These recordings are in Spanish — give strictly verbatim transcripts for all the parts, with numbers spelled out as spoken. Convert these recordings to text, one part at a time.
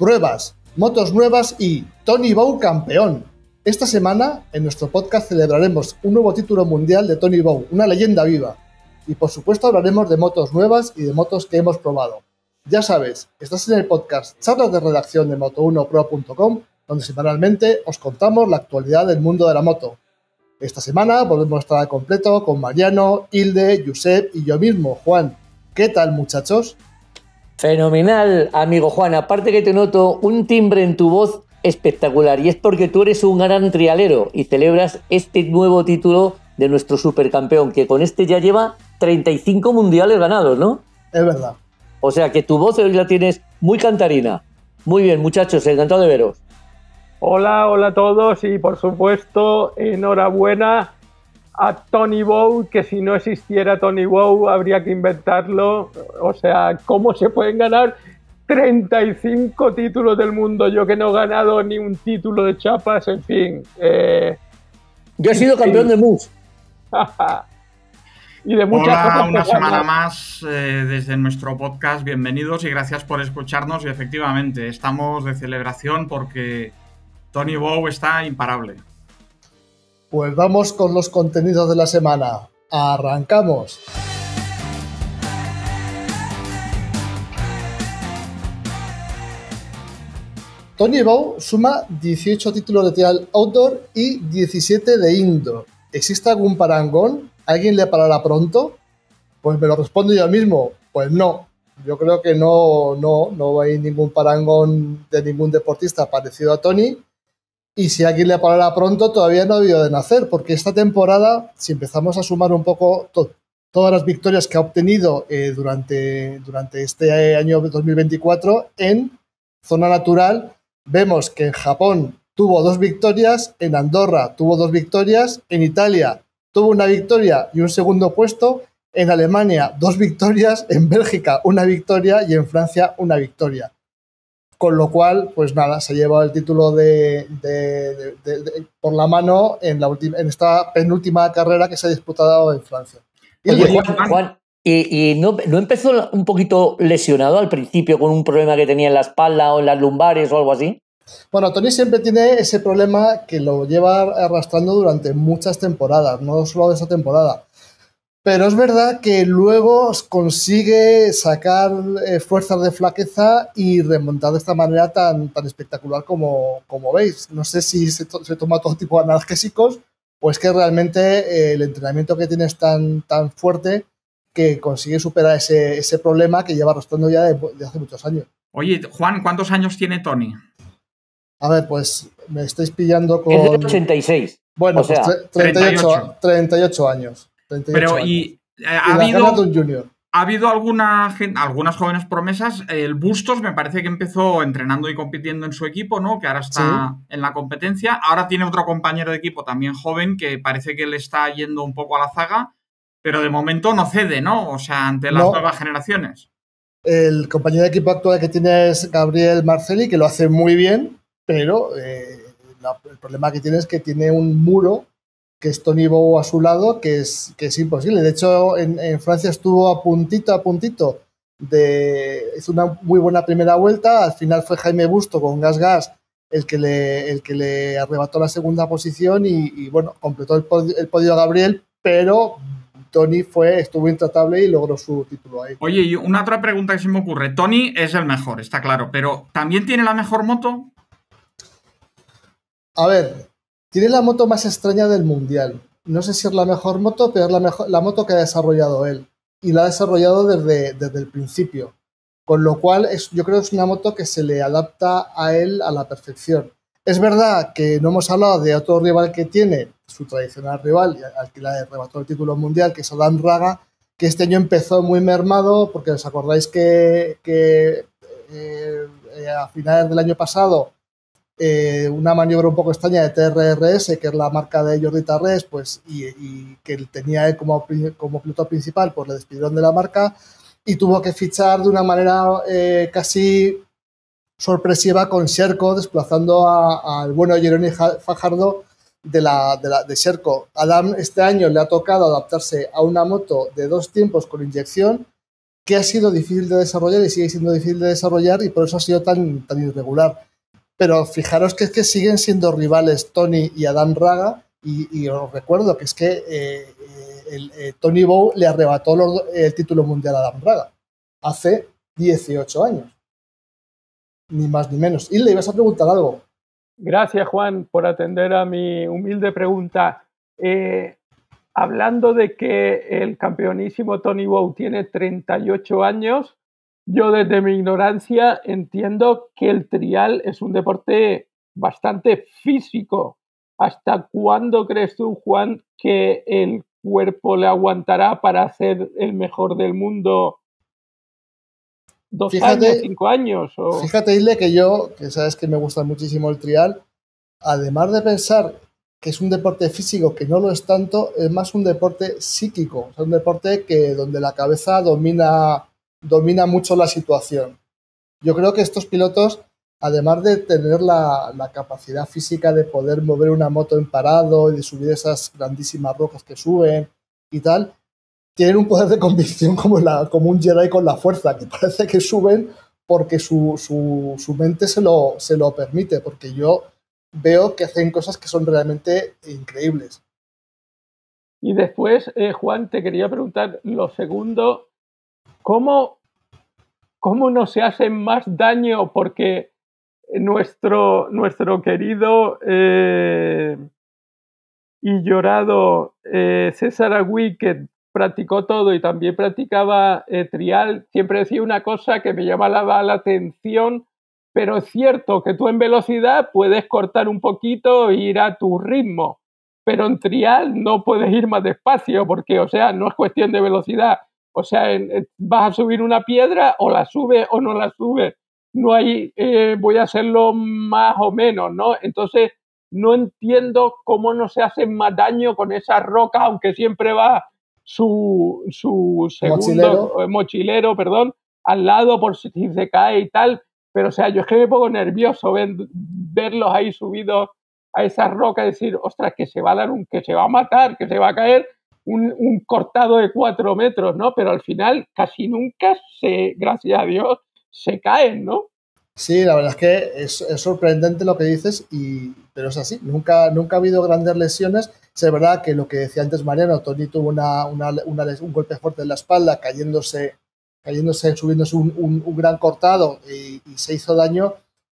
pruebas, motos nuevas y Toni Bou campeón. Esta semana en nuestro podcast celebraremos un nuevo título mundial de Toni Bou, una leyenda viva. Y por supuesto hablaremos de motos nuevas y de motos que hemos probado. Ya sabes, estás en el podcast Charlas de Redacción de moto uno pro punto com, donde semanalmente os contamos la actualidad del mundo de la moto. Esta semana volvemos a estar completo con Mariano, Hilde, Josep y yo mismo, Juan. ¿Qué tal, muchachos? Fenomenal, amigo Juan. Aparte que te noto un timbre en tu voz espectacular, y es porque tú eres un gran trialero y celebras este nuevo título de nuestro supercampeón, que con este ya lleva treinta y cinco mundiales ganados, ¿no? Es verdad. O sea que tu voz hoy la tienes muy cantarina. Muy bien, muchachos, encantado de veros. Hola, hola a todos y por supuesto enhorabuena a Toni Bou, que si no existiera Toni Bou habría que inventarlo. O sea, ¿cómo se pueden ganar treinta y cinco títulos del mundo? Yo que no he ganado ni un título de chapas, en fin. Eh, Yo he sido campeón de M U S. Y de muchas Hola, cosas una semana ganas. más eh, desde nuestro podcast. Bienvenidos y gracias por escucharnos. Y efectivamente, estamos de celebración porque Toni Bou está imparable. Pues vamos con los contenidos de la semana. ¡Arrancamos! Toni Bou suma dieciocho títulos de trial outdoor y diecisiete de indoor. ¿Existe algún parangón? ¿Alguien le parará pronto? Pues me lo respondo yo mismo. Pues no. Yo creo que no, no, no hay ningún parangón de ningún deportista parecido a Toni. Y si alguien le parará pronto, todavía no ha habido de nacer, porque esta temporada, si empezamos a sumar un poco to- todas las victorias que ha obtenido eh, durante, durante este año dos mil veinticuatro en zona natural, vemos que en Japón tuvo dos victorias, en Andorra tuvo dos victorias, en Italia tuvo una victoria y un segundo puesto, en Alemania dos victorias, en Bélgica una victoria y en Francia una victoria. Con lo cual, pues nada, se ha llevado el título de, de, de, de, de, por la mano en, la ultima, en esta penúltima carrera que se ha disputado en Francia. Y Oye, Juan, Juan ¿y, y no, no empezó un poquito lesionado al principio con un problema que tenía en la espalda o en las lumbares o algo así? Bueno, Toni siempre tiene ese problema que lo lleva arrastrando durante muchas temporadas, no solo de esta temporada. Pero es verdad que luego consigue sacar eh, fuerzas de flaqueza y remontar de esta manera tan, tan espectacular como, como veis. No sé si se, to- se toma todo tipo de analgésicos o es que realmente eh, el entrenamiento que tiene es tan, tan fuerte que consigue superar ese, ese problema que lleva arrastrando ya de, de hace muchos años. Oye, Juan, ¿cuántos años tiene Toni? A ver, pues me estáis pillando con... Es de ochenta y seis. Bueno, o pues sea, treinta y ocho, treinta y ocho años. Pero y, eh, ha, habido, ha habido alguna gente, algunas jóvenes promesas. El Bustos me parece que empezó entrenando y compitiendo en su equipo, ¿no? Que ahora está sí. en la competencia. Ahora tiene otro compañero de equipo también joven que parece que le está yendo un poco a la zaga, pero de momento no cede, ¿no? O sea, ante las no. nuevas generaciones. El compañero de equipo actual que tiene es Gabriel Marcelli, que lo hace muy bien, pero eh, la, el problema que tiene es que tiene un muro que es Toni Bou a su lado, que es, que es imposible. De hecho, en, en Francia estuvo a puntito, a puntito, de, hizo una muy buena primera vuelta. Al final fue Jaime Busto con Gas Gas el que le, el que le arrebató la segunda posición y, y bueno, completó el podio, el podio a Gabriel, pero Toni fue, estuvo intratable y logró su título ahí. Oye, y una otra pregunta que se me ocurre. Toni es el mejor, está claro, pero ¿también tiene la mejor moto? A ver... Tiene la moto más extraña del mundial. No sé si es la mejor moto, pero es la, mejor, la moto que ha desarrollado él. Y la ha desarrollado desde, desde el principio. Con lo cual, es, yo creo que es una moto que se le adapta a él a la perfección. Es verdad que no hemos hablado de otro rival que tiene, su tradicional rival, al que le arrebató el título mundial, que es Adam Raga, que este año empezó muy mermado, porque os acordáis que, que eh, eh, a finales del año pasado... Eh, una maniobra un poco extraña de T R R S, que es la marca de Jordi Tarrés, pues, y, y que tenía como, como piloto principal, pues le despidieron de la marca y tuvo que fichar de una manera eh, casi sorpresiva con Sherco, desplazando al bueno Jeroni Fajardo de, la, de, la, de Sherco. Adam este año le ha tocado adaptarse a una moto de dos tiempos con inyección, que ha sido difícil de desarrollar y sigue siendo difícil de desarrollar, y por eso ha sido tan, tan irregular. Pero fijaros que es que siguen siendo rivales Toni y Adam Raga, y, y os recuerdo que es que eh, el, eh, Toni Bou le arrebató los, el título mundial a Adam Raga hace dieciocho años. Ni más ni menos. Y le ibas a preguntar algo. Gracias, Juan, por atender a mi humilde pregunta. Eh, hablando de que el campeonísimo Toni Bou tiene treinta y ocho años, yo desde mi ignorancia entiendo que el trial es un deporte bastante físico. ¿Hasta cuándo crees tú, Juan, que el cuerpo le aguantará para ser el mejor del mundo? Dos fíjate, años, cinco años. O... Fíjate, Ile, que yo, que sabes que me gusta muchísimo el trial, además de pensar que es un deporte físico, que no lo es tanto, es más un deporte psíquico. Es un deporte que donde la cabeza domina, domina mucho la situación. Yo creo que estos pilotos, además de tener la, la capacidad física de poder mover una moto en parado y de subir esas grandísimas rocas que suben y tal, tienen un poder de convicción como, la, como un Jedi con la fuerza, que parece que suben porque su, su, su mente se lo, se lo permite, porque yo veo que hacen cosas que son realmente increíbles. Y después, eh, Juan, te quería preguntar lo segundo, ¿cómo, cómo no se hace más daño? Porque nuestro, nuestro querido... Eh, y llorado eh, César Agüí, que practicó todo y también practicaba eh, trial, siempre decía una cosa que me llamaba la atención, pero es cierto que tú en velocidad puedes cortar un poquito e ir a tu ritmo, pero en trial no puedes ir más despacio porque, o sea, no es cuestión de velocidad, o sea, en, en, vas a subir una piedra o la subes o no la subes, no hay, eh, voy a hacerlo más o menos, ¿no? Entonces, no entiendo cómo no se hace más daño con esas rocas, aunque siempre va Su, su segundo mochilero. mochilero, perdón, al lado por si se cae y tal, pero o sea, yo es que me pongo nervioso ver, verlos ahí subidos a esas rocas y decir, ostras, que se va a dar un, que se va a matar, que se va a caer un, un cortado de cuatro metros, ¿no? Pero al final casi nunca se, gracias a Dios, se caen, ¿no? Sí, la verdad es que es, es sorprendente lo que dices, y, pero es así. Nunca, nunca ha habido grandes lesiones. Sí, es verdad que lo que decía antes Mariano, Toni tuvo una, una, una, un golpe fuerte en la espalda, cayéndose, cayéndose subiéndose un, un, un gran cortado y, y se hizo daño,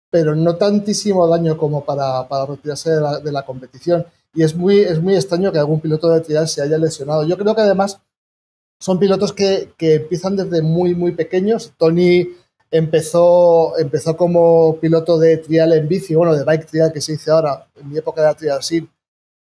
pero no tantísimo daño como para, para retirarse de la, de la competición. Y es muy, es muy extraño que algún piloto de trial se haya lesionado. Yo creo que además son pilotos que, que empiezan desde muy, muy pequeños. Toni... Empezó, empezó como piloto de trial en bici, bueno, de bike trial que se dice ahora, en mi época era trial sin,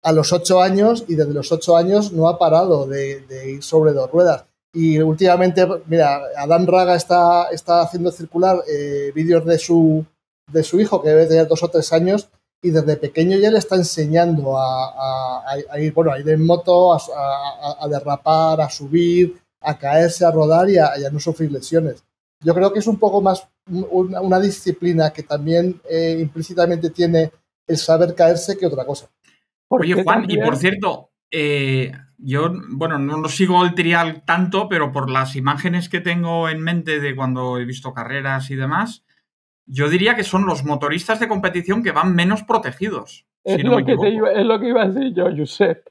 a los ocho años, y desde los ocho años no ha parado de, de ir sobre dos ruedas. Y últimamente, mira, Adam Raga está, está haciendo circular eh, vídeos de su, de su hijo, que debe tener dos o tres años, y desde pequeño ya le está enseñando a, a, a ir, bueno, a ir en moto, a, a, a derrapar, a subir, a caerse, a rodar y a, y a no sufrir lesiones. Yo creo que es un poco más una, una disciplina que también eh, implícitamente tiene el saber caerse que otra cosa. Porque Oye, Juan, también... y por cierto, eh, yo, bueno, no, no sigo el trial tanto, pero por las imágenes que tengo en mente de cuando he visto carreras y demás, yo diría que son los motoristas de competición que van menos protegidos. Es, si no lo, que te iba, es lo que iba a decir yo, Josep.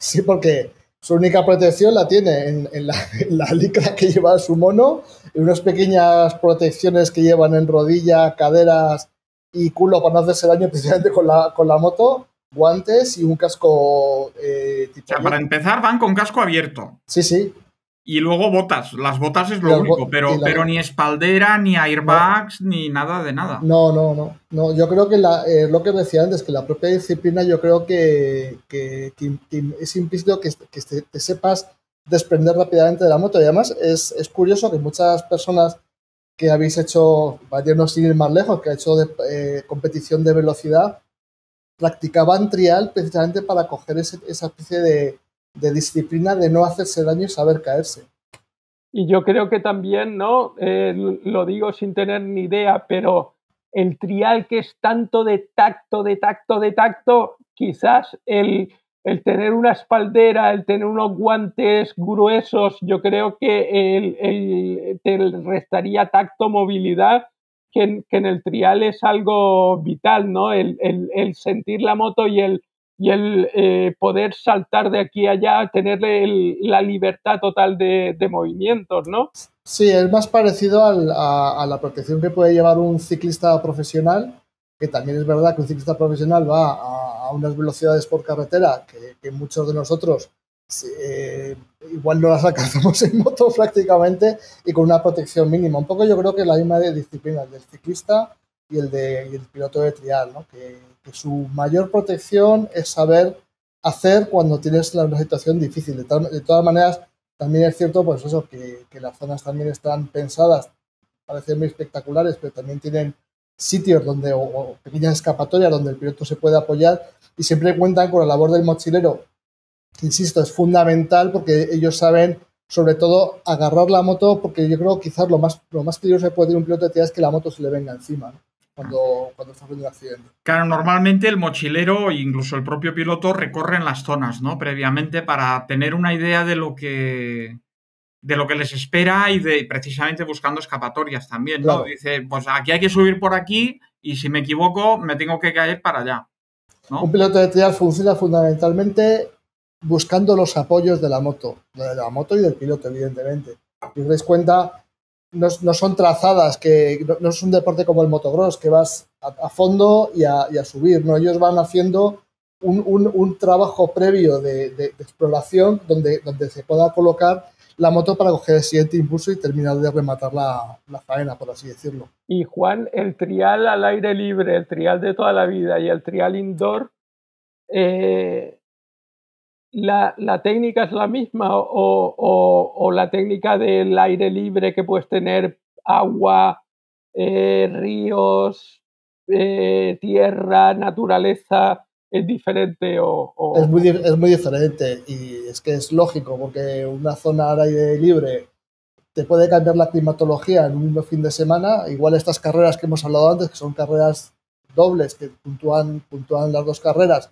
Sí, porque... Su única protección la tiene en, en, la, en la licra que lleva su mono, en unas pequeñas protecciones que llevan en rodilla, caderas y culo para no hacerse daño precisamente con la, con la moto, guantes y un casco... Eh, tipo o sea, para empezar van con casco abierto. Sí, sí. Y luego botas. Las botas es lo Las único, pero, la... pero ni espaldera, ni airbags, no. ni nada de nada. No, no, no. no Yo creo que la, eh, lo que decía antes, que la propia disciplina, yo creo que, que, que, que es implícito que, que te, te sepas desprender rápidamente de la moto. Y además es, es curioso que muchas personas que habéis hecho, no sin ir más lejos, que ha hecho de, eh, competición de velocidad, practicaban trial precisamente para coger ese, esa especie de... de disciplina de no hacerse daño y saber caerse. Y yo creo que también, ¿no? Eh, lo digo sin tener ni idea, pero el trial que es tanto de tacto, de tacto, de tacto, quizás el, el tener una espaldera, el tener unos guantes gruesos, yo creo que el, el, te restaría tacto, movilidad, que en, que en el trial es algo vital, ¿no? El, el, el sentir la moto y el, y el eh, poder saltar de aquí a allá, tener el, la libertad total de, de movimientos, ¿no? Sí, es más parecido al, a, a la protección que puede llevar un ciclista profesional, que también es verdad que un ciclista profesional va a, a unas velocidades por carretera que, que muchos de nosotros eh, igual no las alcanzamos en moto prácticamente, y con una protección mínima. Un poco yo creo que es la misma de disciplina, el del ciclista y el, de, y el piloto de trial, ¿no? Que, que su mayor protección es saber hacer cuando tienes una situación difícil. De, tal, de todas maneras, también es cierto, pues eso, que, que las zonas también están pensadas, parecen muy espectaculares, pero también tienen sitios donde, o, o pequeñas escapatorias donde el piloto se puede apoyar, y siempre cuentan con la labor del mochilero, que insisto, es fundamental, porque ellos saben, sobre todo, agarrar la moto, porque yo creo que quizás lo más, lo más peligroso que puede tener un piloto de trial es que la moto se le venga encima, ¿no? Cuando, cuando está haciendo el accidente. Claro, normalmente el mochilero e incluso el propio piloto recorren las zonas, ¿no? Previamente, para tener una idea de lo que de lo que les espera, y de precisamente buscando escapatorias también, ¿no? Claro. Dice, pues aquí hay que subir por aquí, y si me equivoco me tengo que caer para allá, ¿no? Un piloto de trial funciona fundamentalmente buscando los apoyos de la moto, de la moto y del piloto, evidentemente. Si os dais cuenta, No, no son trazadas, que no, no es un deporte como el motocross, que vas a, a fondo y a, y a subir, ¿no? Ellos van haciendo un, un, un trabajo previo de, de, de exploración donde, donde se pueda colocar la moto para coger el siguiente impulso y terminar de rematar la, la faena, por así decirlo. Y Juan, el trial al aire libre, el trial de toda la vida y el trial indoor, eh... La, ¿La técnica es la misma o, o, o la técnica del aire libre, que puedes tener agua, eh, ríos, eh, tierra, naturaleza, es diferente? O, o... Es, muy, es muy diferente, y es que es lógico, porque una zona al aire libre te puede cambiar la climatología en un mismo fin de semana. Igual estas carreras que hemos hablado antes, que son carreras dobles, que puntúan, puntúan las dos carreras,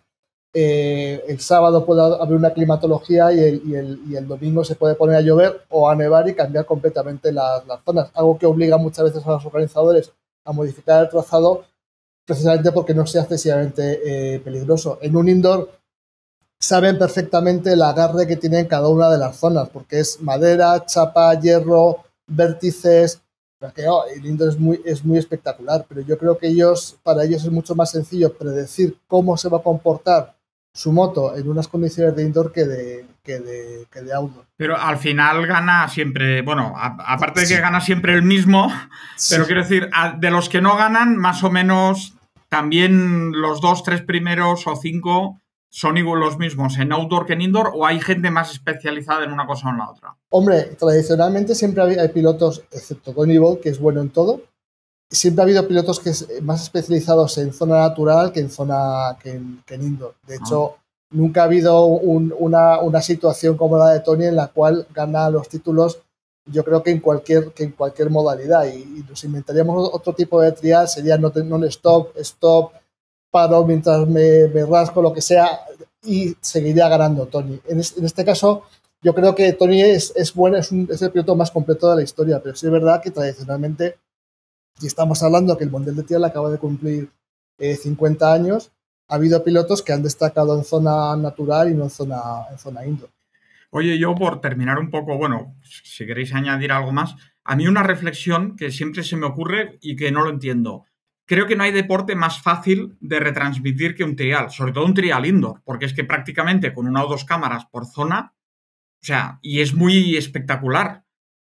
Eh, el sábado puede haber una climatología y el, y, el, y el domingo se puede poner a llover o a nevar y cambiar completamente las, las zonas, algo que obliga muchas veces a los organizadores a modificar el trazado, precisamente porque no sea excesivamente eh, peligroso. En un indoor saben perfectamente el agarre que tienen cada una de las zonas, porque es madera, chapa, hierro, vértices. Porque, oh, el indoor es muy, es muy espectacular, pero yo creo que ellos, para ellos es mucho más sencillo predecir cómo se va a comportar su moto en unas condiciones de indoor que de, que de, que de outdoor. Pero al final gana siempre, bueno, a, aparte sí. de que gana siempre el mismo, sí. pero quiero decir, a, de los que no ganan, más o menos también los dos, tres primeros o cinco son igual los mismos en outdoor que en indoor, o hay gente más especializada en una cosa o en la otra. Hombre, tradicionalmente siempre hay, hay pilotos, excepto Toni Bou, que es bueno en todo. Siempre ha habido pilotos que es más especializados en zona natural que en zona que en, que en indoor. De hecho, ah. nunca ha habido un, una, una situación como la de Toni en la cual gana los títulos, yo creo que en cualquier, que en cualquier modalidad. Y, y nos inventaríamos otro tipo de trial, sería non-stop, stop, paro mientras me, me rasco, lo que sea, y seguiría ganando Toni. En, es, en este caso, yo creo que Toni es, es, bueno, es, un, es el piloto más completo de la historia, pero sí es verdad que tradicionalmente, y estamos hablando que el Mundial de Trial acaba de cumplir eh, cincuenta años, ha habido pilotos que han destacado en zona natural y no en zona, en zona indoor. Oye, yo por terminar un poco, bueno, si queréis añadir algo más, a mí una reflexión que siempre se me ocurre y que no lo entiendo. Creo que no hay deporte más fácil de retransmitir que un trial, sobre todo un trial indoor, porque es que prácticamente con una o dos cámaras por zona, o sea, y es muy espectacular,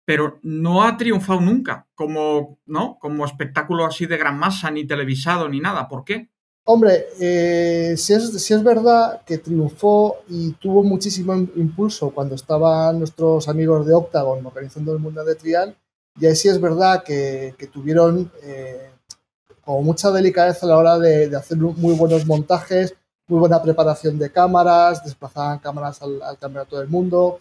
pero no ha triunfado nunca como, ¿no? como espectáculo así de gran masa, ni televisado, ni nada. ¿Por qué? Hombre, eh, si, es, si es verdad que triunfó y tuvo muchísimo impulso cuando estaban nuestros amigos de Octagon organizando el Mundial de Trial, y ahí sí es verdad que, que tuvieron eh, como mucha delicadeza a la hora de, de hacer muy buenos montajes, muy buena preparación de cámaras, desplazaban cámaras al, al campeonato del mundo,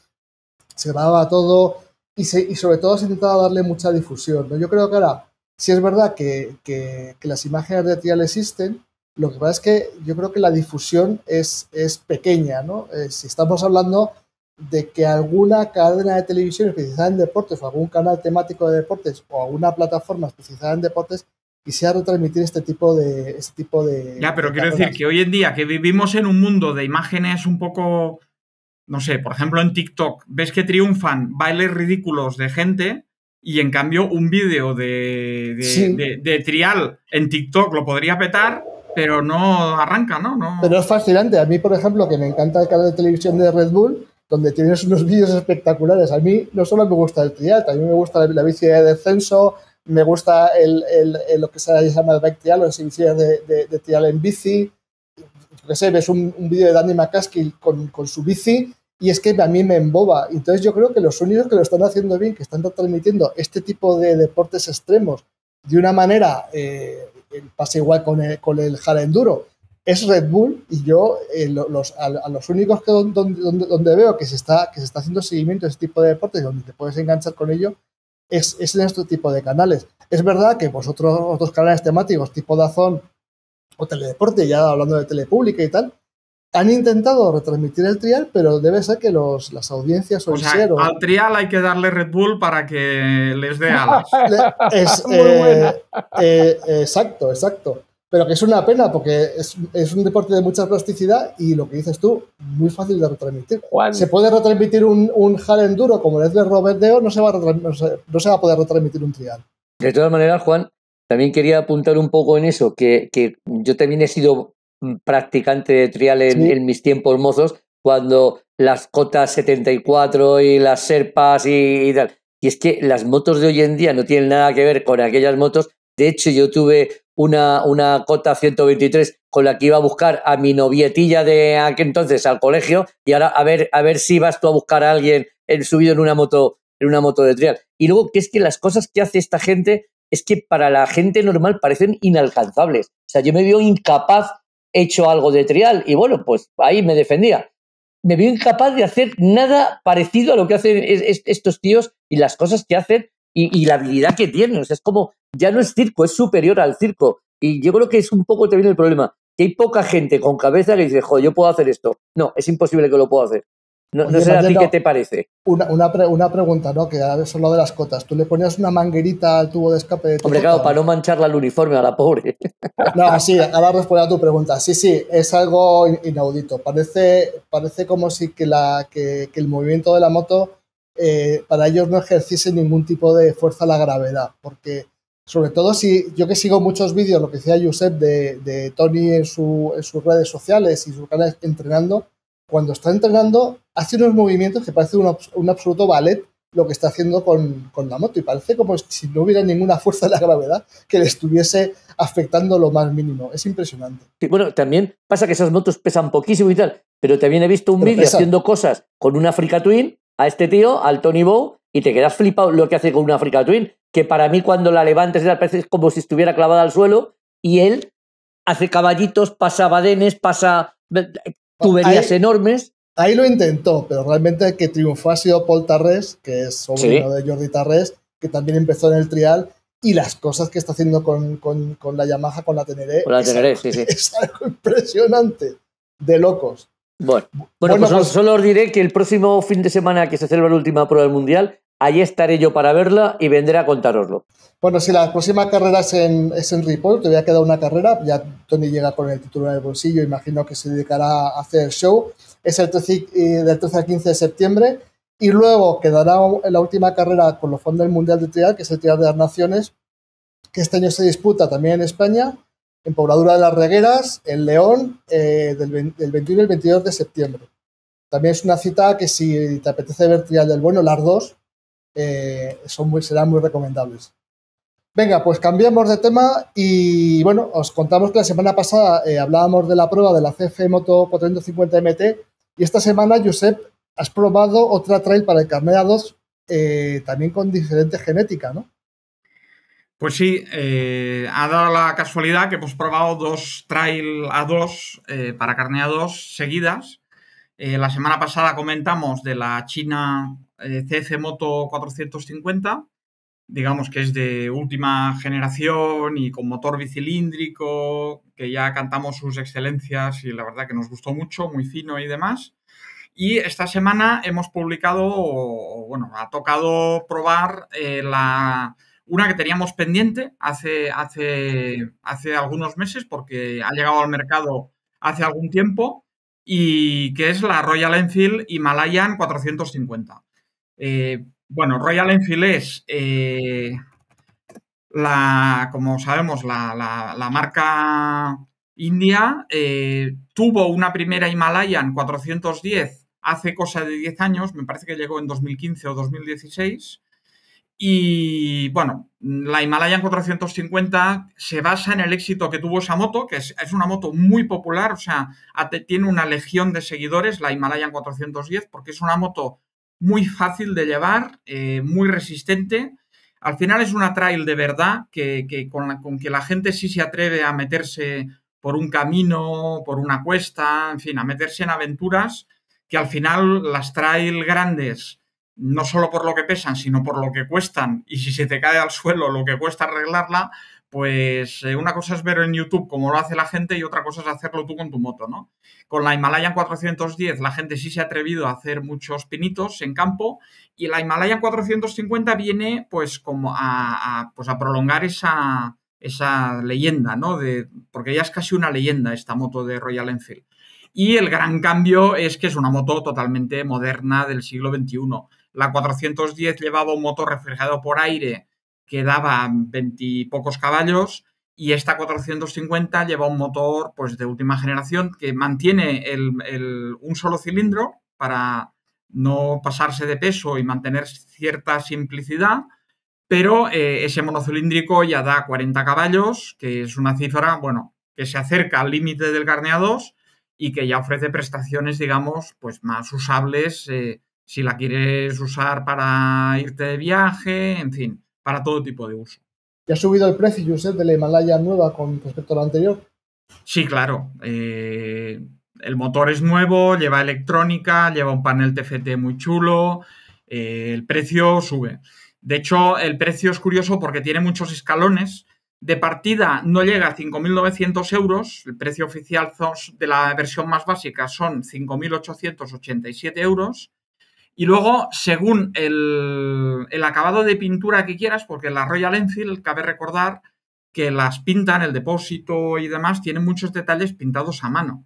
se grababa todo. Y, se, y sobre todo se intentaba darle mucha difusión, ¿no? Yo creo que ahora, si es verdad que, que, que las imágenes de trial existen, Lo que pasa es que yo creo que la difusión es, es pequeña, ¿no? Eh, si estamos hablando de que alguna cadena de televisión especializada en deportes o algún canal temático de deportes o alguna plataforma especializada en deportes quisiera retransmitir este tipo de... Este tipo de ya, pero de quiero decir que hoy en día que vivimos en un mundo de imágenes un poco... No sé, por ejemplo, en TikTok ves que triunfan bailes ridículos de gente y, en cambio, un vídeo de, de, sí. de, de trial en TikTok lo podría petar, pero no arranca, ¿no? ¿no? Pero es fascinante. A mí, por ejemplo, que me encanta el canal de televisión de Red Bull, donde tienes unos vídeos espectaculares. A mí no solo me gusta el trial, también me gusta la, la bici de descenso, me gusta el, el, el, lo que se llama el bike trial o las bicis de, de, de trial en bici. Yo qué sé, ves un, un vídeo de Danny MacAskill con, con su bici. Y es que a mí me emboba. Entonces yo creo que los únicos que lo están haciendo bien, que están transmitiendo este tipo de deportes extremos de una manera, eh, pasa igual con el, con el hard enduro, es Red Bull. Y yo eh, los, a, a los únicos que donde, donde, donde veo que se, está, que se está haciendo seguimiento a este tipo de deportes, donde te puedes enganchar con ello, es, es en este tipo de canales. Es verdad que pues, otros, otros canales temáticos tipo Dazón o Teledeporte, ya hablando de Telepública y tal, han intentado retransmitir el trial, pero debe ser que los, las audiencias son cero. O sea, al trial hay que darle Red Bull para que les dé alas. Es, Muy eh, buena. Eh, exacto, exacto. Pero que es una pena porque es, es un deporte de mucha plasticidad y lo que dices tú, muy fácil de retransmitir. Juan. Se puede retransmitir un, un hard enduro como el de Robert Deo, no se, va a no, se, no se va a poder retransmitir un trial. De todas maneras, Juan, también quería apuntar un poco en eso, que, que yo también he sido... practicante de trial en, sí. en mis tiempos mozos, cuando las cotas setenta y cuatro y las serpas y, y tal. Y es que las motos de hoy en día no tienen nada que ver con aquellas motos. De hecho, yo tuve una, una cota ciento veintitrés con la que iba a buscar a mi novietilla de aquel entonces al colegio, y ahora a ver, a ver si vas tú a buscar a alguien subido en una moto, en una moto de trial. Y luego que es que las cosas que hace esta gente es que para la gente normal parecen inalcanzables. O sea, yo me veo incapaz hecho algo de trial y bueno, pues ahí me defendía. Me veo incapaz de hacer nada parecido a lo que hacen es, es, estos tíos y las cosas que hacen y, y la habilidad que tienen. O sea, es como, ya no es circo, es superior al circo. Y yo creo que es un poco también el problema, que hay poca gente con cabeza que dice, joder, yo puedo hacer esto. No, es imposible que lo pueda hacer. No, Oye, no sé a ti qué te parece. Una, una, pre, una pregunta, ¿no? Que ahora es lo de las cotas. ¿Tú le ponías una manguerita al tubo de escape de tu Hombre, cota? Claro, para no mancharla el uniforme a la pobre. No, sí, ahora respondo a tu pregunta. Sí, sí, es algo inaudito. Parece, parece como si que, la, que, que el movimiento de la moto eh, para ellos no ejerciese ningún tipo de fuerza a la gravedad. Porque, sobre todo, si yo que sigo muchos vídeos, lo que decía Josep de, de Toni en, su, en sus redes sociales y sus canales entrenando, cuando está entrenando, hace unos movimientos que parece un, un absoluto ballet lo que está haciendo con, con la moto y parece como si no hubiera ninguna fuerza de la gravedad que le estuviese afectando lo más mínimo. Es impresionante. Sí, bueno, también pasa que esas motos pesan poquísimo y tal, pero también he visto un vídeo haciendo cosas con un Africa Twin a este tío, al Toni Bou, y te quedas flipado lo que hace con un Africa Twin, que para mí cuando la levantes parece como si estuviera clavada al suelo y él hace caballitos, pasa badenes, pasa... tuberías ahí, enormes. Ahí lo intentó, pero realmente el que triunfó ha sido Paul Tarrés, que es sobrino sí. de Jordi Tarrés, que también empezó en el trial, y las cosas que está haciendo con, con, con la Yamaha, con la Teneré, con la Teneré, es, sí, sí. es algo impresionante, de locos. Bueno, bueno, bueno pues, pues solo os diré que el próximo fin de semana que se celebra la última prueba del Mundial, ahí estaré yo para verla y vendré a contároslo. Bueno, si la próxima carrera es en, es en Ripoll, te voy a quedar una carrera, ya Toni llega con el título en el bolsillo, imagino que se dedicará a hacer show, es el trece, del trece al quince de septiembre, y luego quedará la última carrera con los fondos del Mundial de Trial, que es el Trial de las Naciones, que este año se disputa también en España, en Pobladura de las Regueras, en León, eh, del, del veintiuno y el veintidós de septiembre. También es una cita que si te apetece ver Trial del Bueno, las dos, eh, son muy, serán muy recomendables. Venga, pues cambiamos de tema y, bueno, os contamos que la semana pasada eh, hablábamos de la prueba de la C F Moto cuatrocientos cincuenta M T y esta semana, Josep, has probado otra trail para el carnet A dos, eh, también con diferente genética, ¿no? Pues sí, eh, ha dado la casualidad que hemos probado dos trail A dos eh, para carnet A dos seguidas. Eh, la semana pasada comentamos de la China eh, C F Moto cuatrocientos cincuenta. digamos que es de última generación y con motor bicilíndrico, que ya cantamos sus excelencias y la verdad que nos gustó mucho, muy fino y demás. Y esta semana hemos publicado, o, bueno, ha tocado probar eh, la... una que teníamos pendiente hace, hace, hace algunos meses porque ha llegado al mercado hace algún tiempo y que es la Royal Enfield Himalayan cuatrocientos cincuenta. Eh, bueno, Royal Enfield es, eh, la, como sabemos, la, la, la marca india. Eh, tuvo una primera Himalayan cuatrocientos diez hace cosa de diez años, me parece que llegó en dos mil quince o dos mil dieciséis. Y, bueno, la Himalayan cuatrocientos cincuenta se basa en el éxito que tuvo esa moto, que es, es una moto muy popular, o sea, tiene una legión de seguidores, la Himalayan cuatrocientos diez, porque es una moto muy fácil de llevar, eh, muy resistente. Al final es una trail de verdad, que, que con, la, con que la gente sí se atreve a meterse por un camino, por una cuesta, en fin, a meterse en aventuras, que al final las trail grandes, no solo por lo que pesan, sino por lo que cuestan, y si se te cae al suelo lo que cuesta arreglarla, pues eh, una cosa es ver en YouTube cómo lo hace la gente y otra cosa es hacerlo tú con tu moto, ¿no? Con la Himalayan cuatrocientos diez la gente sí se ha atrevido a hacer muchos pinitos en campo y la Himalayan cuatrocientos cincuenta viene pues como a, a, pues a prolongar esa, esa leyenda, ¿no? De, porque ya es casi una leyenda esta moto de Royal Enfield. Y el gran cambio es que es una moto totalmente moderna del siglo veintiuno. La cuatrocientos diez llevaba un motor refrigerado por aire que daba veintipocos caballos y esta cuatrocientos cincuenta lleva un motor pues, de última generación que mantiene el, el, un solo cilindro para no pasarse de peso y mantener cierta simplicidad, pero eh, ese monocilíndrico ya da cuarenta caballos, que es una cifra bueno, que se acerca al límite del Garnea dos y que ya ofrece prestaciones, digamos, pues más usables eh, si la quieres usar para irte de viaje, en fin, para todo tipo de uso. ¿Y ha subido el precio, Josep, de la Himalaya nueva con respecto a la anterior? Sí, claro. Eh, el motor es nuevo, lleva electrónica, lleva un panel T F T muy chulo, eh, el precio sube. De hecho, el precio es curioso porque tiene muchos escalones. De partida no llega a cinco mil novecientos euros, el precio oficial de la versión más básica son cinco mil ochocientos ochenta y siete euros. Y luego, según el, el acabado de pintura que quieras, porque la Royal Enfield, cabe recordar que las pintan, el depósito y demás, tienen muchos detalles pintados a mano.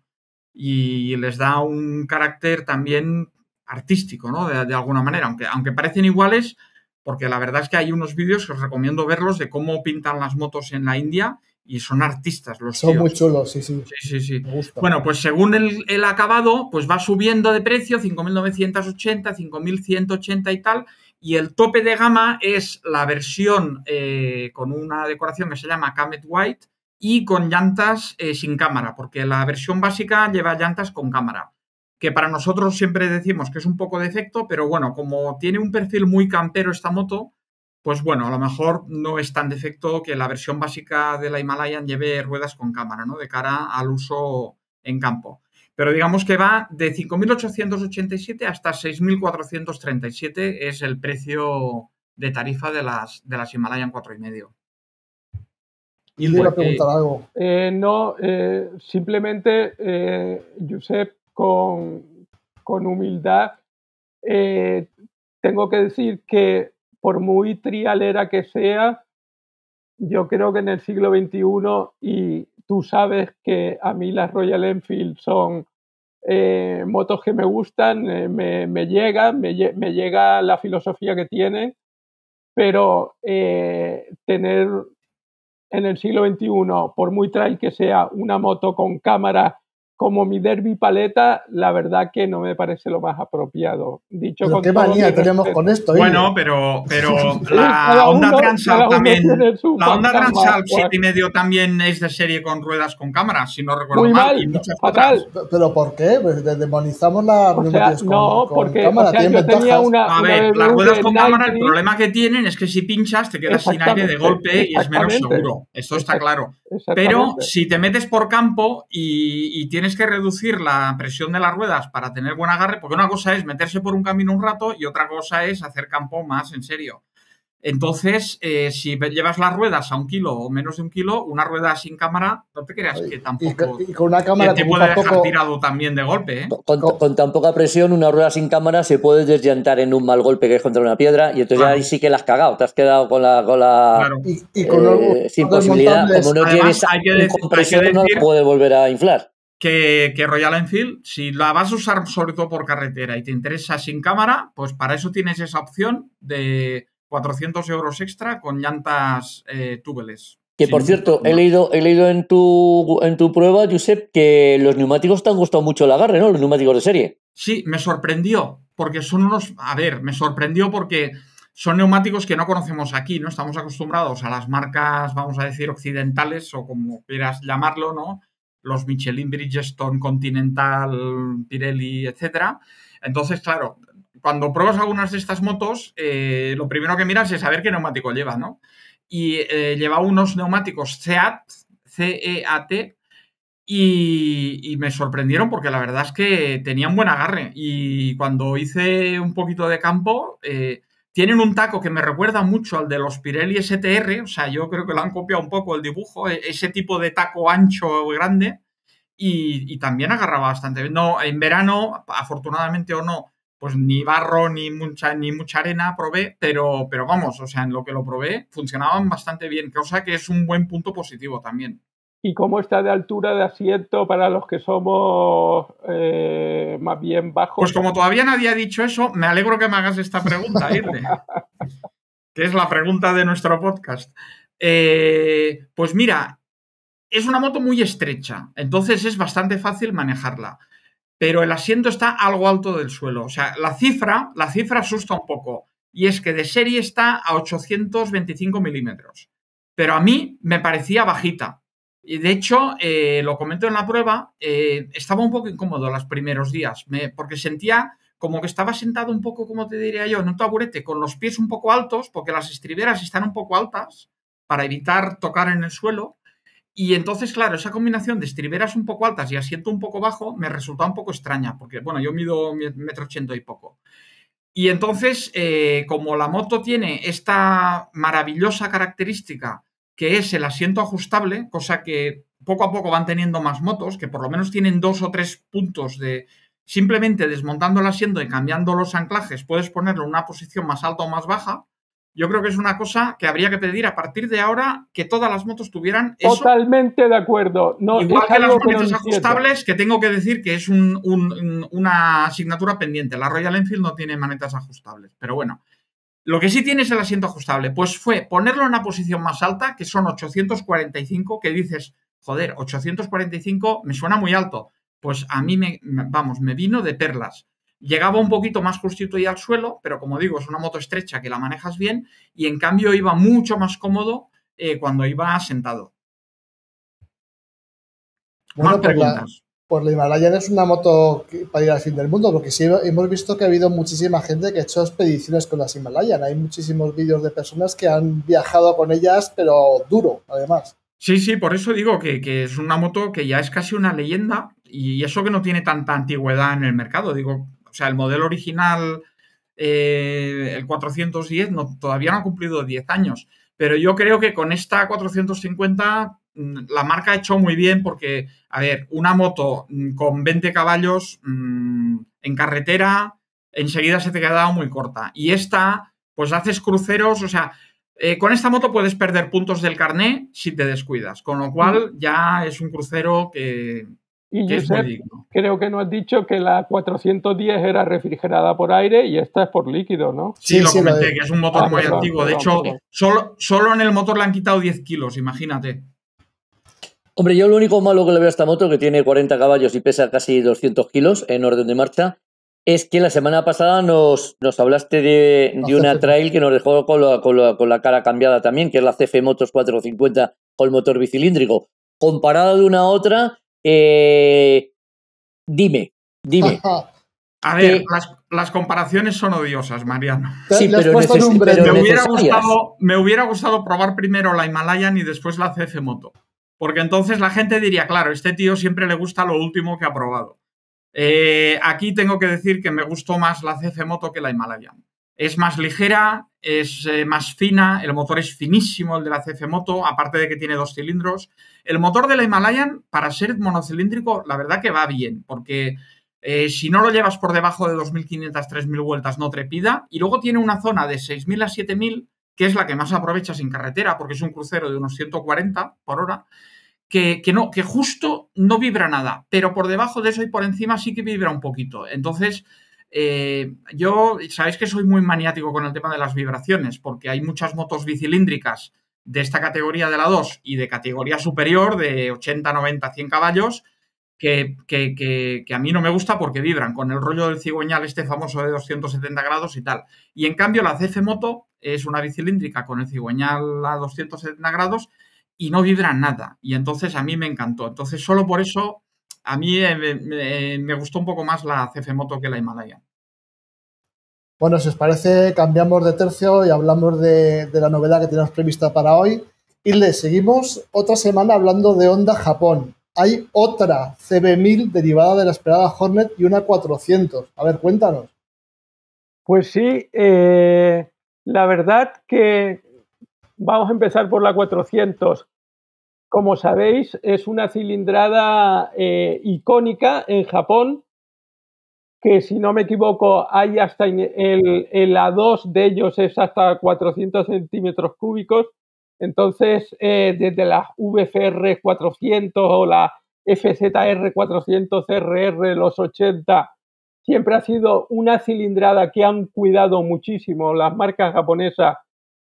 Y les da un carácter también artístico, ¿no? De, de alguna manera, aunque, aunque parecen iguales, porque la verdad es que hay unos vídeos que os recomiendo verlos de cómo pintan las motos en la India y son artistas los tíos. Son muy chulos, sí, sí. Sí, sí, sí. Me gusta. Bueno, pues según el, el acabado, pues va subiendo de precio, cinco mil novecientos ochenta, cinco mil ciento ochenta y tal, y el tope de gama es la versión eh, con una decoración que se llama Camet White y con llantas eh, sin cámara, porque la versión básica lleva llantas con cámara, que para nosotros siempre decimos que es un poco de efecto, pero bueno, como tiene un perfil muy campero esta moto, pues bueno, a lo mejor no es tan defecto que la versión básica de la Himalayan lleve ruedas con cámara, ¿no? De cara al uso en campo. Pero digamos que va de cinco mil ochocientos ochenta y siete hasta seis mil cuatrocientos treinta y siete, es el precio de tarifa de las, de las Himalayan cuatro y medio. Y le iba a preguntar algo. Eh, no, eh, simplemente, eh, Josep, con, con humildad, eh, tengo que decir que por muy trialera que sea, yo creo que en el siglo veintiuno, y tú sabes que a mí las Royal Enfield son eh, motos que me gustan, eh, me, me llegan, me, me llega la filosofía que tienen, pero eh, tener en el siglo veintiuno, por muy trail que sea, una moto con cámara como mi Derby Paleta, la verdad que no me parece lo más apropiado. Dicho con ¿Qué manía tenemos con esto? ¿eh? Bueno, pero, pero la Honda Transalp también. La Honda Transalp siete y medio también es de serie con ruedas con cámara, si no recuerdo mal. mal y muchas fatal. Otras. ¿Pero por qué? Pues demonizamos las ruedas con, no, con porque, cámara. O sea, yo tenía una, una a ver, las ruedas con cámara, el problema que tienen es que si pinchas te quedas sin aire de golpe y es menos seguro. Esto está claro. Pero si te metes por campo y, y tienes que reducir la presión de las ruedas para tener buen agarre, porque una cosa es meterse por un camino un rato y otra cosa es hacer campo más en serio. Entonces, eh, si llevas las ruedas a un kilo o menos de un kilo, una rueda sin cámara, no te creas que tampoco... Y con una cámara te puede dejar tirado también de golpe, ¿eh? Con, con, con tan poca presión, una rueda sin cámara se puede desllantar en un mal golpe que es contra una piedra y entonces claro. ahí sí que la has cagado. Te has quedado con la... Con la claro. eh, y, y con eh, sin posibilidad. Como no lleves un compresor, no lo puedes volver a inflar. Que, que Royal Enfield, si la vas a usar sobre todo por carretera y te interesa sin cámara, pues para eso tienes esa opción de... cuatrocientos euros extra con llantas eh, tubeless. Que, por cierto, he leído, he leído en, tu, en tu prueba, Josep, que los neumáticos te han gustado mucho el agarre, ¿no? Los neumáticos de serie. Sí, me sorprendió, porque son unos... A ver, me sorprendió porque son neumáticos que no conocemos aquí, ¿no? Estamos acostumbrados a las marcas, vamos a decir, occidentales o como quieras llamarlo, ¿no? Los Michelin, Bridgestone, Continental, Pirelli, etcétera. Entonces, claro... Cuando pruebas algunas de estas motos, eh, lo primero que miras es saber qué neumático lleva, ¿no? Y eh, lleva unos neumáticos CEAT, C E A T, y, y me sorprendieron porque la verdad es que tenían buen agarre. Y cuando hice un poquito de campo, eh, tienen un taco que me recuerda mucho al de los Pirelli S T R, o sea, yo creo que lo han copiado un poco el dibujo, ese tipo de taco ancho grande, y, y también agarraba bastante bien. No, en verano, afortunadamente o no, pues ni barro, ni mucha, ni mucha arena probé, pero, pero vamos, o sea, en lo que lo probé funcionaban bastante bien, cosa que es un buen punto positivo también. ¿Y cómo está de altura de asiento para los que somos eh, más bien bajos? Pues como todavía nadie ha dicho eso, me alegro que me hagas esta pregunta, Irne, que es la pregunta de nuestro podcast. Eh, pues mira, es una moto muy estrecha, entonces es bastante fácil manejarla. Pero el asiento está algo alto del suelo. O sea, la cifra, la cifra asusta un poco. Y es que de serie está a ochocientos veinticinco milímetros. Pero a mí me parecía bajita. Y de hecho, eh, lo comento en la prueba, eh, estaba un poco incómodo los primeros días. Me, porque sentía como que estaba sentado un poco, como te diría yo, en un taburete, con los pies un poco altos, porque las estriberas están un poco altas para evitar tocar en el suelo. Y entonces, claro, esa combinación de estriberas un poco altas y asiento un poco bajo me resulta un poco extraña, porque, bueno, yo mido metro ochenta y poco. Y entonces, eh, como la moto tiene esta maravillosa característica que es el asiento ajustable, cosa que poco a poco van teniendo más motos, que por lo menos tienen dos o tres puntos de... Simplemente desmontando el asiento y cambiando los anclajes puedes ponerlo en una posición más alta o más baja. Yo creo que es una cosa que habría que pedir a partir de ahora que todas las motos tuvieran eso. Totalmente de acuerdo. No, igual que las motos ajustables, que tengo que decir que es un, un, una asignatura pendiente. La Royal Enfield no tiene manetas ajustables. Pero bueno, lo que sí tiene es el asiento ajustable. Pues fue ponerlo en una posición más alta, que son ochocientos cuarenta y cinco, que dices, joder, ochocientos cuarenta y cinco me suena muy alto. Pues a mí, me, vamos, me vino de perlas. Llegaba un poquito más justito y al suelo, pero como digo, es una moto estrecha que la manejas bien y en cambio iba mucho más cómodo eh, cuando iba sentado. Bueno, más preguntas. Pues la, la Himalayan es una moto que, para ir al fin del mundo, porque sí hemos visto que ha habido muchísima gente que ha hecho expediciones con las Himalayan. Hay muchísimos vídeos de personas que han viajado con ellas, pero duro, además. Sí, sí, por eso digo que, que es una moto que ya es casi una leyenda y eso que no tiene tanta antigüedad en el mercado, digo... O sea, el modelo original, eh, el cuatrocientos diez, no, todavía no ha cumplido diez años. Pero yo creo que con esta cuatrocientos cincuenta la marca ha hecho muy bien porque, a ver, una moto con veinte caballos mmm, en carretera enseguida se te queda muy corta. Y esta, pues haces cruceros, o sea, eh, con esta moto puedes perder puntos del carné si te descuidas. Con lo cual ya es un crucero que... Y Josep, creo que no has dicho que la cuatrocientos diez era refrigerada por aire y esta es por líquido, ¿no? Sí, sí lo sí, comenté, lo que es un motor ah, muy perdón, antiguo. Perdón, de hecho, perdón. solo solo en el motor le han quitado diez kilos, imagínate. Hombre, yo lo único malo que le veo a esta moto, que tiene cuarenta caballos y pesa casi doscientos kilos en orden de marcha, es que la semana pasada nos, nos hablaste de, de una trail que nos dejó con la, con, la, con la cara cambiada también, que es la C F Motos cuatrocientos cincuenta con motor bicilíndrico. Comparada de una a otra... Eh, dime, dime. A ver, eh, las, las comparaciones son odiosas, Mariano. Sí, pero, neces pero me, hubiera gustado, me hubiera gustado probar primero la Himalayan y después la C F Moto. Porque entonces la gente diría, claro, este tío siempre le gusta lo último que ha probado. Eh, aquí tengo que decir que me gustó más la C F Moto que la Himalayan. Es más ligera, es eh, más fina, el motor es finísimo, el de la CFMoto, aparte de que tiene dos cilindros. El motor de la Himalayan, para ser monocilíndrico, la verdad que va bien, porque eh, si no lo llevas por debajo de dos mil quinientas, tres mil vueltas, no trepida. Y luego tiene una zona de seis mil a siete mil, que es la que más aprovechas en carretera, porque es un crucero de unos ciento cuarenta por hora, que, que, no, que justo no vibra nada, pero por debajo de eso y por encima sí que vibra un poquito. Entonces... Eh, yo, sabéis que soy muy maniático con el tema de las vibraciones, porque hay muchas motos bicilíndricas de esta categoría de la dos y de categoría superior de ochenta, noventa, cien caballos que, que, que, que a mí no me gusta porque vibran con el rollo del cigüeñal este famoso de doscientos setenta grados y tal. Y en cambio la CFMoto es una bicilíndrica con el cigüeñal a doscientos setenta grados y no vibra nada. Y entonces a mí me encantó. Entonces solo por eso... A mí eh, me, me gustó un poco más la CFMoto que la Himalayan. Bueno, si os parece, cambiamos de tercio y hablamos de, de la novedad que tenemos prevista para hoy. Y le seguimos otra semana hablando de Honda Japón. Hay otra C B mil derivada de la esperada Hornet y una cuatrocientos. A ver, cuéntanos. Pues sí, eh, la verdad que vamos a empezar por la cuatrocientos. Como sabéis, es una cilindrada eh, icónica en Japón, que si no me equivoco, hay hasta el, el A dos de ellos es hasta cuatrocientos centímetros cúbicos. Entonces, eh, desde las V F R cuatrocientos o la F Z R cuatrocientos R R de los ochenta, siempre ha sido una cilindrada que han cuidado muchísimo las marcas japonesas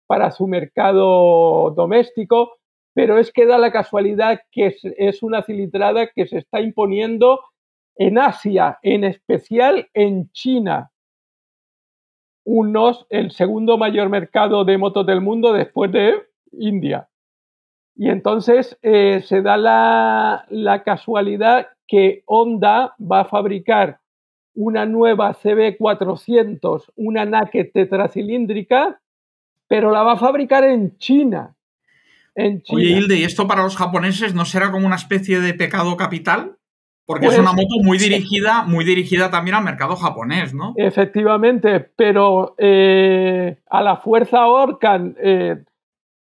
para su mercado doméstico. Pero es que da la casualidad que es una cilindrada que se está imponiendo en Asia, en especial en China. Unos, el segundo mayor mercado de motos del mundo después de India. Y entonces eh, se da la, la casualidad que Honda va a fabricar una nueva C B cuatrocientos, una naked tetracilíndrica, pero la va a fabricar en China. Oye, Hilde, ¿y esto para los japoneses no será como una especie de pecado capital? Porque pues, es una moto muy dirigida, muy dirigida también al mercado japonés, ¿no? Efectivamente, pero eh, a la fuerza ahorcan. Eh,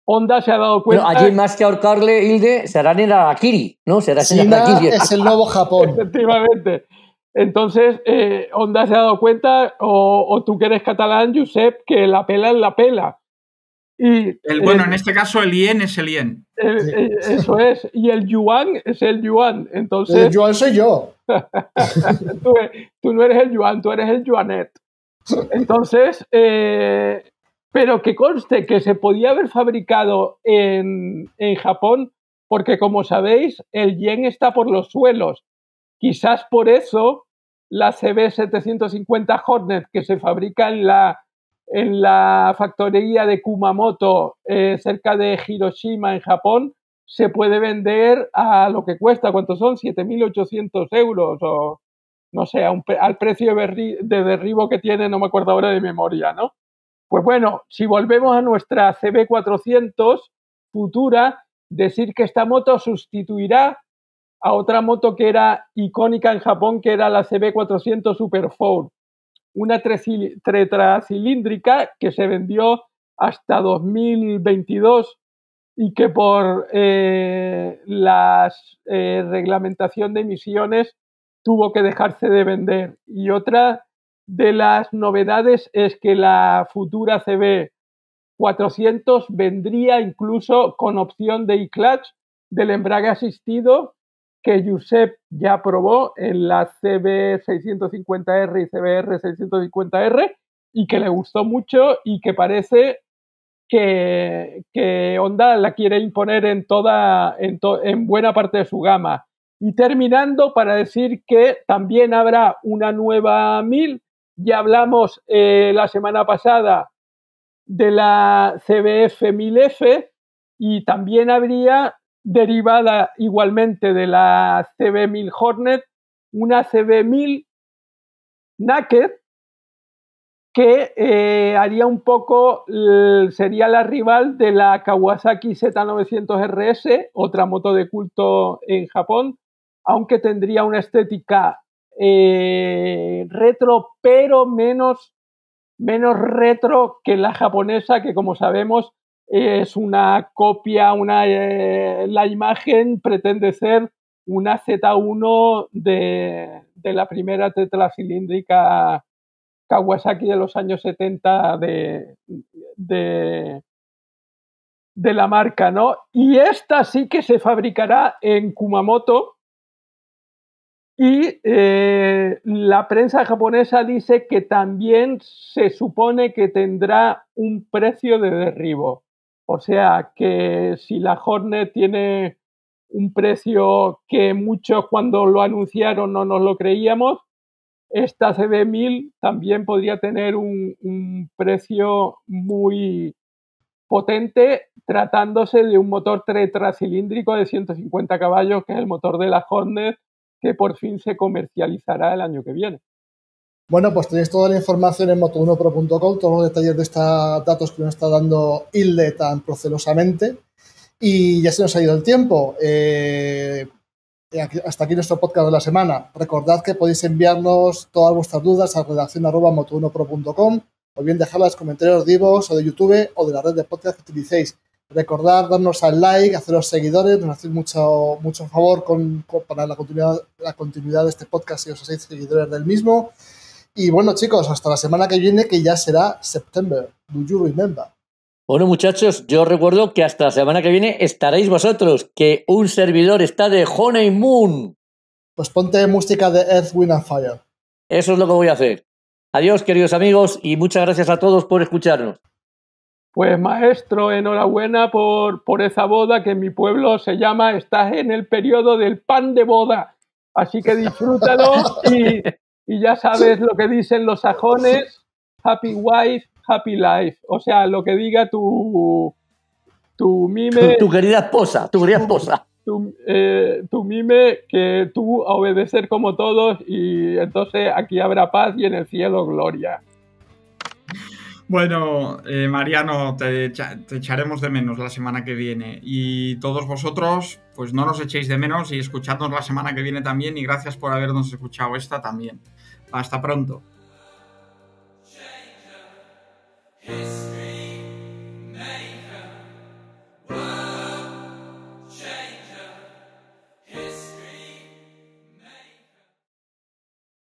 Honda se ha dado cuenta... Pero allí más que ahorcarle, Hilde, serán en Arakiri, ¿no? Será en Arakiri. Es el nuevo Japón. Efectivamente. Entonces, eh, Honda se ha dado cuenta, o, o tú que eres catalán, Josep, que la pela es la pela. Y, el, bueno, eh, en este caso el yen es el yen. Eh, eh, eso es. Y el yuan es el yuan. Entonces, el yuan soy yo. tú, tú no eres el yuan, tú eres el yuanet. Entonces, eh, pero que conste que se podía haber fabricado en, en Japón, porque como sabéis, el yen está por los suelos. Quizás por eso la C B setecientos cincuenta Hornet que se fabrica en la... en la factoría de Kumamoto, eh, cerca de Hiroshima, en Japón, se puede vender a lo que cuesta, ¿cuántos son? siete mil ochocientos euros, o no sé, a un, al precio de derribo que tiene, no me acuerdo ahora de memoria, ¿no? Pues bueno, si volvemos a nuestra C B cuatrocientos futura, decir que esta moto sustituirá a otra moto que era icónica en Japón, que era la C B cuatrocientos Super Four. Una tetracilíndrica que se vendió hasta dos mil veintidós y que por eh, la eh, reglamentación de emisiones tuvo que dejarse de vender. Y otra de las novedades es que la futura C B cuatrocientos vendría incluso con opción de e-clutch del embrague asistido, que Josep ya probó en la C B seiscientos cincuenta R y C B R seiscientos cincuenta R y que le gustó mucho y que parece que, que Honda la quiere imponer en, toda, en, to, en buena parte de su gama. Y terminando para decir que también habrá una nueva mil. Ya hablamos eh, la semana pasada de la C B F mil F y también habría... derivada igualmente de la C B mil Hornet, una C B mil naked que eh, haría un poco, sería la rival de la Kawasaki Z novecientos R S, otra moto de culto en Japón, aunque tendría una estética eh, retro pero menos menos retro que la japonesa, que como sabemos es una copia, una, eh, la imagen pretende ser una Z uno de, de la primera tetracilíndrica Kawasaki de los años setenta de, de, de la marca, ¿no? Y esta sí que se fabricará en Kumamoto y eh, la prensa japonesa dice que también se supone que tendrá un precio de derribo. O sea, que si la Hornet tiene un precio que muchos cuando lo anunciaron no nos lo creíamos, esta C B mil también podría tener un, un precio muy potente, tratándose de un motor tetracilíndrico de ciento cincuenta caballos, que es el motor de la Hornet, que por fin se comercializará el año que viene. Bueno, pues tenéis toda la información en moto uno pro punto com, todos los detalles de estos datos que nos está dando Hilde tan procelosamente. Y ya se nos ha ido el tiempo. Eh, hasta aquí nuestro podcast de la semana. Recordad que podéis enviarnos todas vuestras dudas a redacción arroba moto uno pro punto com o bien dejarlas en comentarios de iVoox o de YouTube o de la red de podcast que utilicéis. Recordad darnos al like, haceros seguidores, nos hacéis mucho, mucho favor con, con, para la continuidad, la continuidad de este podcast si os hacéis seguidores del mismo. Y bueno, chicos, hasta la semana que viene, que ya será septiembre. Do you remember? Bueno, muchachos, yo recuerdo que hasta la semana que viene estaréis vosotros, que un servidor está de honeymoon. Pues ponte música de Earth, Wind and Fire. Eso es lo que voy a hacer. Adiós, queridos amigos, y muchas gracias a todos por escucharnos. Pues, maestro, enhorabuena por, por esa boda que en mi pueblo se llama estás en el periodo del pan de boda. Así que disfrútalo y, y ya sabes lo que dicen los sajones, happy wife, happy life, o sea, lo que diga tu tu mime, tu, tu querida esposa, tu querida esposa, tu, eh, tu mime, que tú a obedecer como todos, y entonces aquí habrá paz y en el cielo gloria. Bueno, eh, Mariano, te, te echaremos de menos la semana que viene, y todos vosotros, pues no nos echéis de menos y escuchadnos la semana que viene también, y gracias por habernos escuchado esta también. Hasta pronto. Yes.